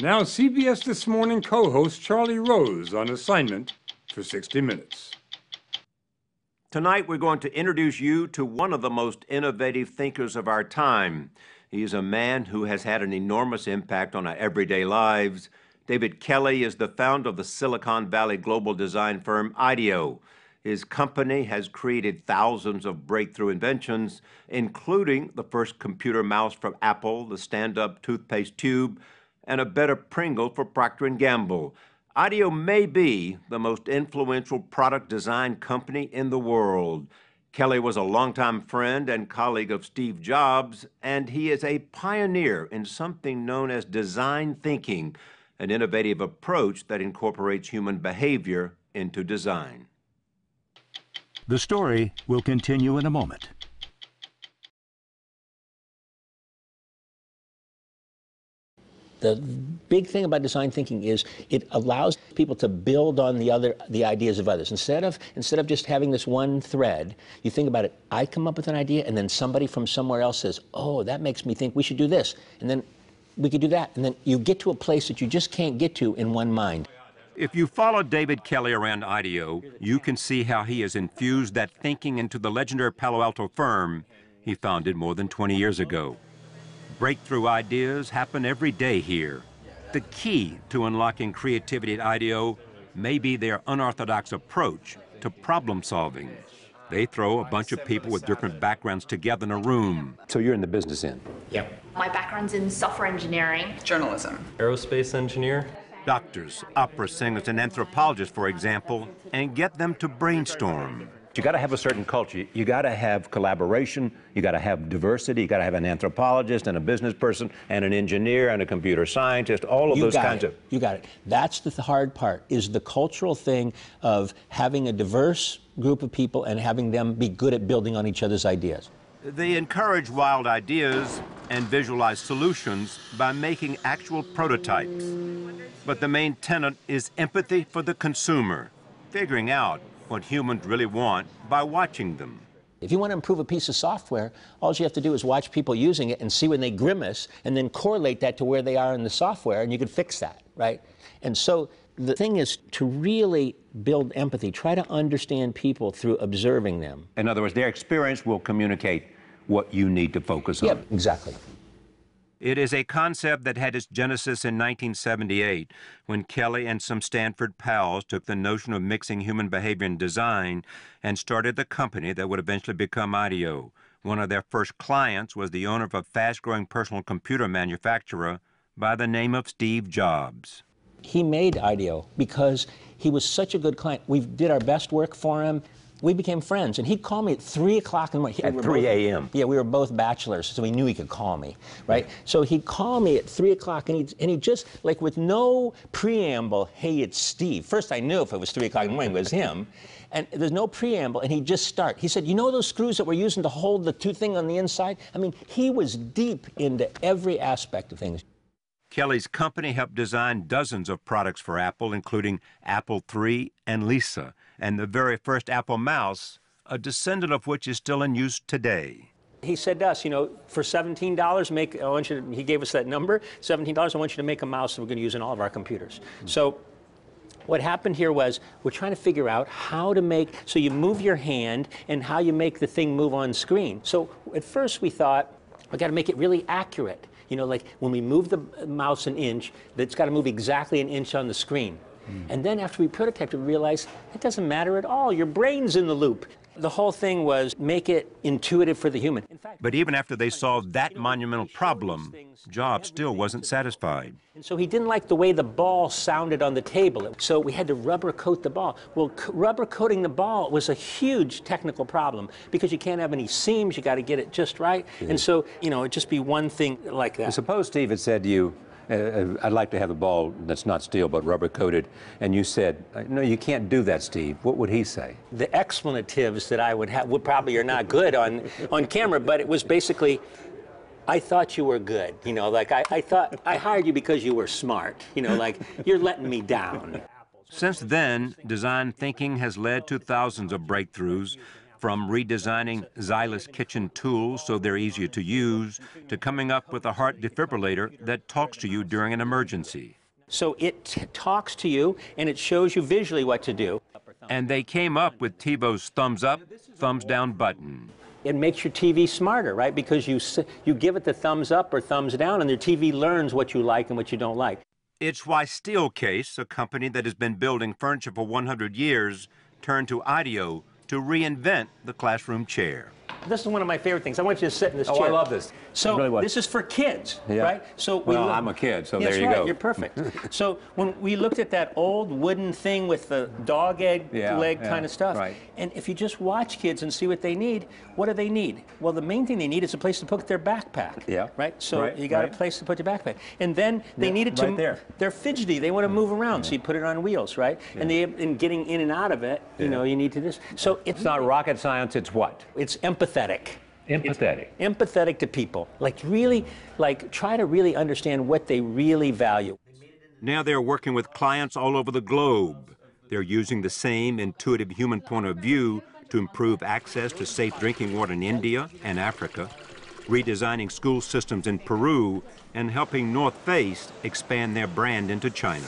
Now CBS This Morning co-host Charlie Rose on assignment for 60 Minutes. Tonight, we're going to introduce you to one of the most innovative thinkers of our time. He is a man who has had an enormous impact on our everyday lives. David Kelley is the founder of the Silicon Valley global design firm IDEO. His company has created thousands of breakthrough inventions, including the first computer mouse from Apple, the stand-up toothpaste tube, and a better Pringle for Procter & Gamble. IDEO may be the most influential product design company in the world. Kelley was a longtime friend and colleague of Steve Jobs, and he is a pioneer in something known as design thinking, an innovative approach that incorporates human behavior into design. The story will continue in a moment. The big thing about design thinking is it allows people to build on the ideas of others. Instead of just having this one thread, you think about it, I come up with an idea, and then somebody from somewhere else says, oh, that makes me think we should do this, and then we could do that, and then you get to a place that you just can't get to in one mind. If you follow David Kelley around IDEO, you can see how he has infused that thinking into the legendary Palo Alto firm he founded more than 20 years ago. Breakthrough ideas happen every day here. The key to unlocking creativity at IDEO may be their unorthodox approach to problem solving. They throw a bunch of people with different backgrounds together in a room. So you're in the business end? Yep. My background's in software engineering. Journalism. Aerospace engineer. Doctors, opera singers, and anthropologists, for example, and get them to brainstorm. You got to have a certain culture. You got to have collaboration. You got to have diversity. You got to have an anthropologist and a business person and an engineer and a computer scientist. All of those kinds of. You got it. That's the hard part, is the cultural thing of having a diverse group of people and having them be good at building on each other's ideas. They encourage wild ideas and visualize solutions by making actual prototypes. But the main tenet is empathy for the consumer, figuring out what humans really want by watching them. If you want to improve a piece of software, all you have to do is watch people using it and see when they grimace and then correlate that to where they are in the software, and you can fix that, right? And so the thing is to really build empathy, try to understand people through observing them. In other words, their experience will communicate what you need to focus on. Yep, exactly. It is a concept that had its genesis in 1978, when Kelley and some Stanford pals took the notion of mixing human behavior and design and started the company that would eventually become IDEO. One of their first clients was the owner of a fast-growing personal computer manufacturer by the name of Steve Jobs. He made IDEO because he was such a good client. We did our best work for him. We became friends, and he'd call me at 3 o'clock in the morning. At 3 a.m.? Yeah, we were both bachelors, so he knew he could call me, right? Yeah. So he'd call me at 3 o'clock, and he just, like with no preamble, hey, it's Steve. First, I knew if it was 3 o'clock in the morning, it was him. And there's no preamble, and he'd just start. He said, you know those screws that we're using to hold the two thing on the inside? I mean, he was deep into every aspect of things. Kelley's company helped design dozens of products for Apple, including Apple III and Lisa, and the very first Apple mouse, a descendant of which is still in use today. He said to us, you know, for $17, he gave us that number, $17, I want you to make a mouse that we're going to use in all of our computers. So what happened here was we're trying to figure out how to make, so you move your hand and how you make the thing move on screen. So at first we thought, I've got to make it really accurate. You know, like when we move the mouse an inch, it's got to move exactly an inch on the screen. And then after we prototyped, we realized it doesn't matter at all. Your brain's in the loop. The whole thing was make it intuitive for the human. But even after they solved that monumental problem, Jobs still wasn't satisfied. And so he didn't like the way the ball sounded on the table, so we had to rubber coat the ball. Well, rubber coating the ball was a huge technical problem because you can't have any seams. You got to get it just right. And so, you know, it'd just be one thing like that. Suppose Steve had said to you, I'd like to have a ball that's not steel but rubber coated, and you said, no, you can't do that, Steve. What would he say? The expletives that I would have would probably are not good on camera, but it was basically, I thought you were good, you know, like I thought I hired you because you were smart, you know, like you're letting me down. Since then, design thinking has led to thousands of breakthroughs, From redesigning Zyliss kitchen tools so they're easier to use, to coming up with a heart defibrillator that talks to you during an emergency. So it talks to you, and it shows you visually what to do. And they came up with TiVo's thumbs up, thumbs down button. It makes your TV smarter, right? Because you give it the thumbs up or thumbs down, and your TV learns what you like and what you don't like. It's why Steelcase, a company that has been building furniture for 100 years, turned to IDEO to reinvent the classroom chair. This is one of my favorite things. I want you to sit in this chair. Oh, I love this. So really this is for kids, right? So well, I'm a kid, so there you go. You're perfect. So when we looked at that old wooden thing with the dog egg leg kind of stuff, and if you just watch kids and see what do they need? Well, the main thing they need is a place to put their backpack, So you got a place to put your backpack. And then they need it to, they're fidgety, they want to move around, so you put it on wheels, And getting in and out of it, you know, you need to this. So it's not rocket science, it's what? It's empathy. Empathetic to people. Like really, try to really understand what they really value. Now they're working with clients all over the globe. They're using the same intuitive human point of view to improve access to safe drinking water in India and Africa, redesigning school systems in Peru, and helping North Face expand their brand into China.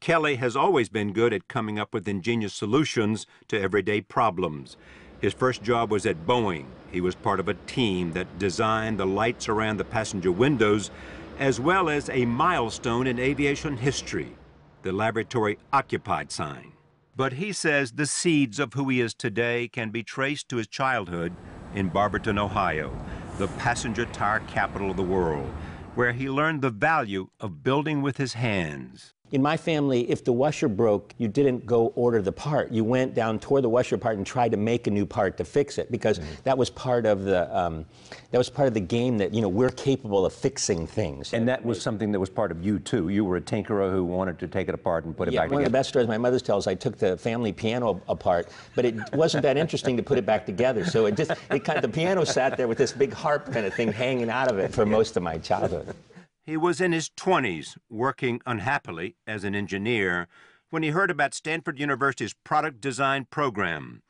Kelley has always been good at coming up with ingenious solutions to everyday problems. His first job was at Boeing. He was part of a team that designed the lights around the passenger windows, as well as a milestone in aviation history, the laboratory occupied sign. But he says the seeds of who he is today can be traced to his childhood in Barberton, Ohio, the passenger tire capital of the world, where he learned the value of building with his hands. In my family, if the washer broke, you didn't go order the part. You went down, tore the washer apart, and tried to make a new part to fix it, because that was part of the game that we're capable of fixing things. And that was something that was part of you too. You were a tinkerer who wanted to take it apart and put it back together. One of the best stories my mother tells, I took the family piano apart, but it wasn't that interesting to put it back together. So it just the piano sat there with this big harp kind of thing hanging out of it for most of my childhood. He was in his 20s, working unhappily as an engineer, when he heard about Stanford University's product design program.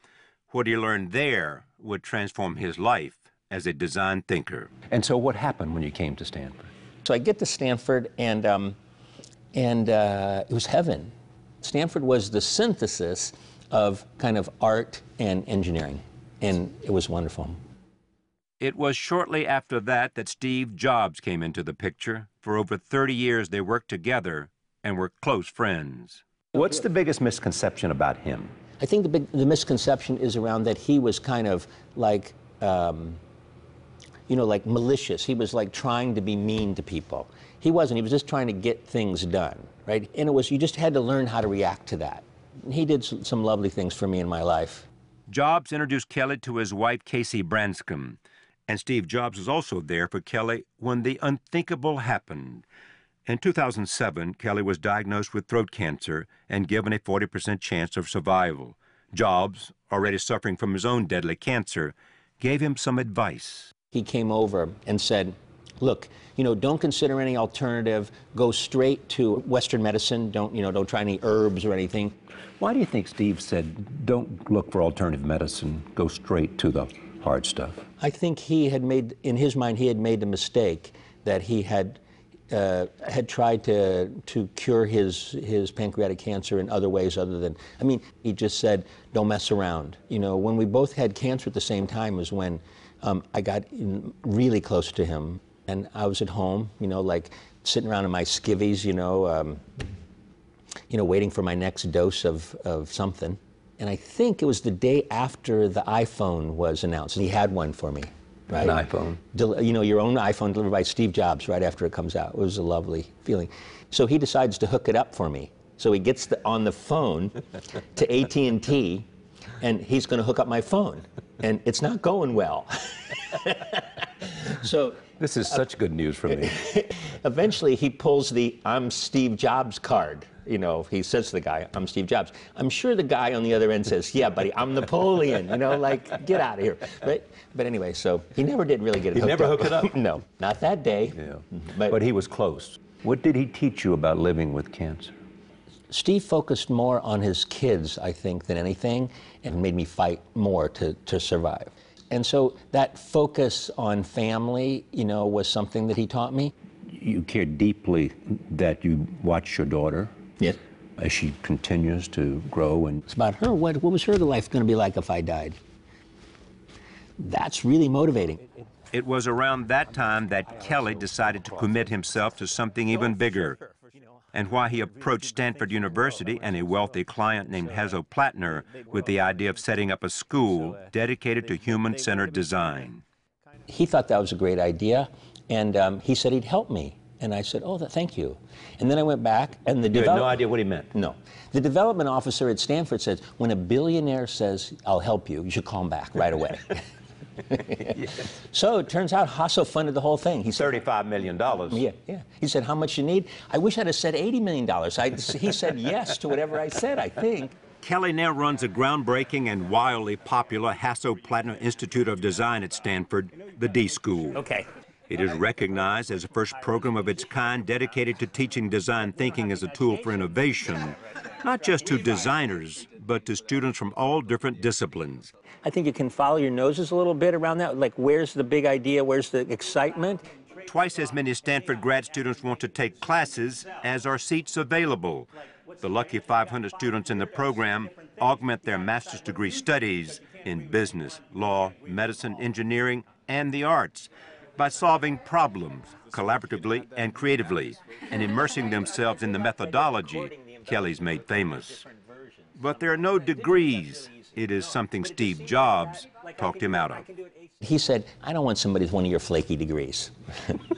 What he learned there would transform his life as a design thinker. And so what happened when you came to Stanford? So I get to Stanford, and it was heaven. Stanford was the synthesis of kind of art and engineering, and it was wonderful. It was shortly after that that Steve Jobs came into the picture. For over 30 years, they worked together and were close friends. What's the biggest misconception about him? I think the misconception is around that he was kind of like, like malicious. He was like trying to be mean to people. He wasn't. He was just trying to get things done, right? And it was, you just had to learn how to react to that. He did some lovely things for me in my life. Jobs introduced Kelley to his wife, Casey Branscombe. And Steve Jobs was also there for Kelley when the unthinkable happened. In 2007, Kelley was diagnosed with throat cancer and given a 40% chance of survival. Jobs, already suffering from his own deadly cancer, gave him some advice. He came over and said, look, don't consider any alternative. Go straight to Western medicine. Don't, don't try any herbs or anything. Why do you think Steve said, don't look for alternative medicine, go straight to the hard stuff? I think he had made, in his mind, he had made the mistake that he had tried to cure his pancreatic cancer in other ways other than, he just said, don't mess around. When we both had cancer at the same time was when I got really close to him. And I was at home, like sitting around in my skivvies, waiting for my next dose of something. And I think it was the day after the iPhone was announced. And he had one for me, right? An iPhone. Your own iPhone delivered by Steve Jobs right after it comes out. It was a lovely feeling. So he decides to hook it up for me. So he gets on the phone to AT&T, and he's going to hook up my phone. And it's not going well. So this is such good news for me. Eventually, he pulls the I'm Steve Jobs card. He says to the guy, I'm Steve Jobs. I'm sure the guy on the other end says, yeah, buddy, I'm Napoleon, get out of here, right? But anyway, so he never did really get it hooked up. He never hooked it up? No, not that day. Yeah. But he was close. What did he teach you about living with cancer? Steve focused more on his kids, I think, than anything, and made me fight more to survive. And so that focus on family, you know, was something that he taught me. You care deeply that you watch your daughter. Yes. As she continues to grow and... It's about her. What was her life going to be like if I died? That's really motivating. It was around that time that Kelley decided to commit himself to something even bigger, and why he approached Stanford University and a wealthy client named Hasso Plattner with the idea of setting up a school dedicated to human-centered design. He thought that was a great idea, and he said he'd help me. And I said, oh, thank you. And then I went back, and the... You had no idea what he meant? No. The development officer at Stanford said, when a billionaire says, I'll help you, you should call him back right away. Yes. So it turns out Hasso funded the whole thing. He said, $35 million. Yeah, yeah. He said, how much you need? I wish I'd have said $80 million. He said yes to whatever I said, I think. Kelley now runs a groundbreaking and wildly popular Hasso Platinum Institute of Design at Stanford, the D School. Okay. It is recognized as the first program of its kind dedicated to teaching design thinking as a tool for innovation, not just to designers, but to students from all different disciplines. I think you can follow your noses a little bit around that, like where's the big idea, where's the excitement? Twice as many Stanford grad students want to take classes as are seats available. The lucky 500 students in the program augment their master's degree studies in business, law, medicine, engineering, and the arts, by solving problems collaboratively and creatively and immersing themselves in the methodology Kelley's made famous. But there are no degrees. It is something Steve Jobs talked him out of. He said, I don't want somebody with one of your flaky degrees.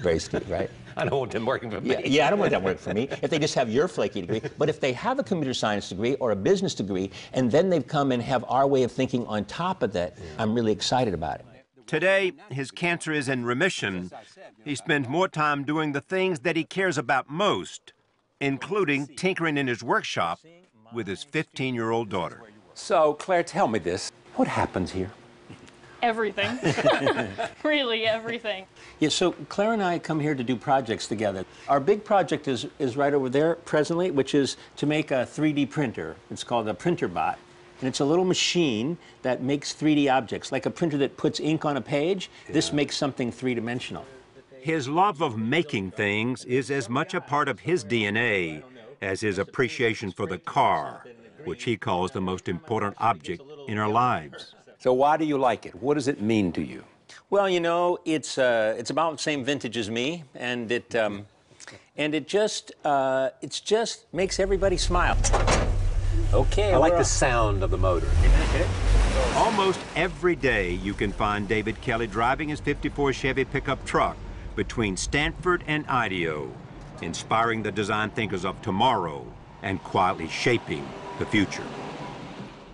Very sweet, right? I don't want them working for me. Yeah, yeah, I don't want that working for me if they just have your flaky degree. But if they have a computer science degree or a business degree, and then they've come and have our way of thinking on top of that, I'm really excited about it. Today, his cancer is in remission. He spends more time doing the things that he cares about most, including tinkering in his workshop with his 15-year-old daughter. So, Claire, tell me this. What happens here? Everything. Really, everything. Yeah, so Claire and I come here to do projects together. Our big project is right over there presently, which is to make a 3D printer. It's called a printer bot. And it's a little machine that makes 3D objects, like a printer that puts ink on a page. Yeah. This makes something three-dimensional. His love of making things is as much a part of his DNA as his appreciation for the car, which he calls the most important object in our lives. So why do you like it? What does it mean to you? Well, you know, it's about the same vintage as me, and it just makes everybody smile. Okay, I like the sound of the motor. Almost every day you can find David Kelley driving his '54 Chevy pickup truck between Stanford and IDEO, inspiring the design thinkers of tomorrow and quietly shaping the future.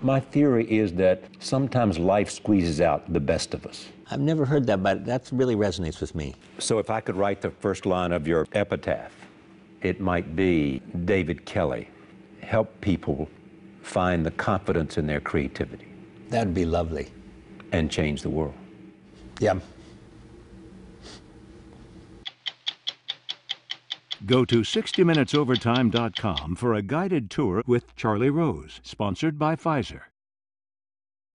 My theory is that sometimes life squeezes out the best of us. I've never heard that, but that really resonates with me. So if I could write the first line of your epitaph, it might be, David Kelley helped people find the confidence in their creativity. That'd be lovely. And change the world. Yeah. Go to 60minutesovertime.com for a guided tour with Charlie Rose, sponsored by Pfizer.